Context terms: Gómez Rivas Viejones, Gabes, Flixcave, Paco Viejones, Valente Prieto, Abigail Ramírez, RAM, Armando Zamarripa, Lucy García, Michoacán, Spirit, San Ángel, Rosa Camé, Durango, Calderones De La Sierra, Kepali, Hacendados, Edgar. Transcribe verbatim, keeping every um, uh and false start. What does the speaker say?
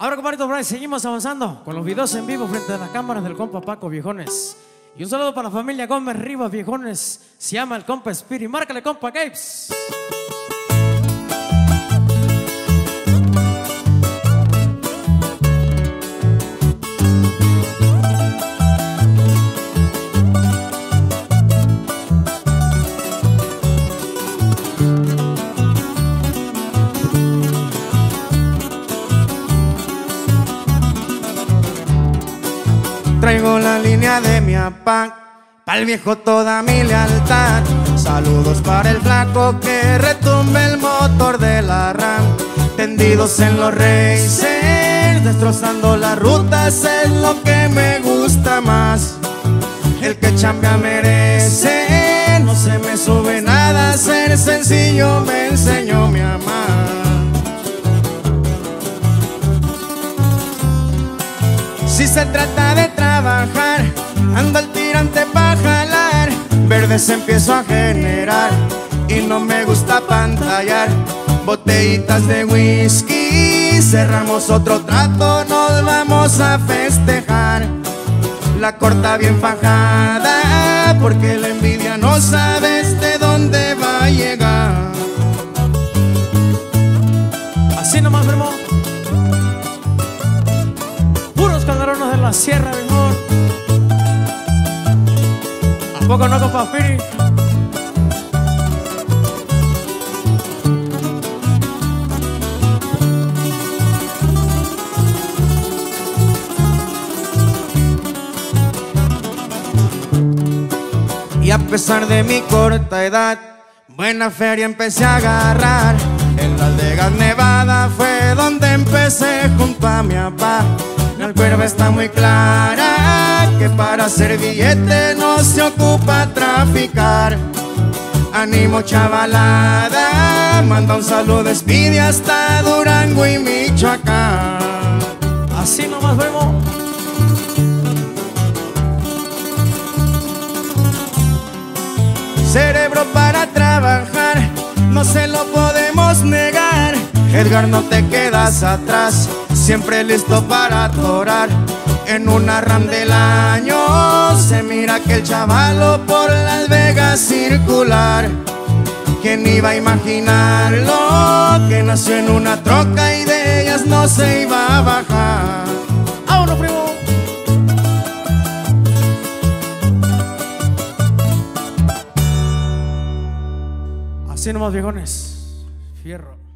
Ahora, compadre, seguimos avanzando con los videos en vivo frente a las cámaras del compa Paco Viejones. Y un saludo para la familia Gómez Rivas Viejones. Se llama el compa Spirit. Márcale, compa Gabes. Traigo la línea de mi A P A, pa'l viejo toda mi lealtad. Saludos para el flaco que retumbe el motor de la RAM. Tendidos en los racers, destrozando las rutas, es lo que me gusta más. El que chambea merece, no se me sube nada, ser sencillo me enseñó mi mamá. Si se trata de trabajar, ando al tirante pa' jalar. Verdes empiezo a generar y no me gusta pantallar. Botellitas de whisky, cerramos otro trato, nos vamos a festejar. La corta bien fajada, porque la envidia no sabes de dónde va a llegar. Así nomás, hermano. Calderonos de la sierra, mi amor. ¿A poco no, compa Spirit? Y a pesar de mi corta edad, buena feria empecé a agarrar. En Las Vegas, Nevada fue donde empecé junto a mi papá. La cuerva está muy clara, que para hacer billete no se ocupa traficar. Ánimo chavalada, manda un saludo Spirit hasta Durango y Michoacán. Así nomás vemos. Cerebro para trabajar, no se lo podemos negar. Edgar, no te quedas atrás, siempre listo para atorar. En una RAM del año se mira que el chavalo por Las Vegas circular. ¿Quién iba a imaginarlo? Que nació en una troca y de ellas no se iba a bajar. ¡Vámonos, primo! Así nomás, viejones. Fierro.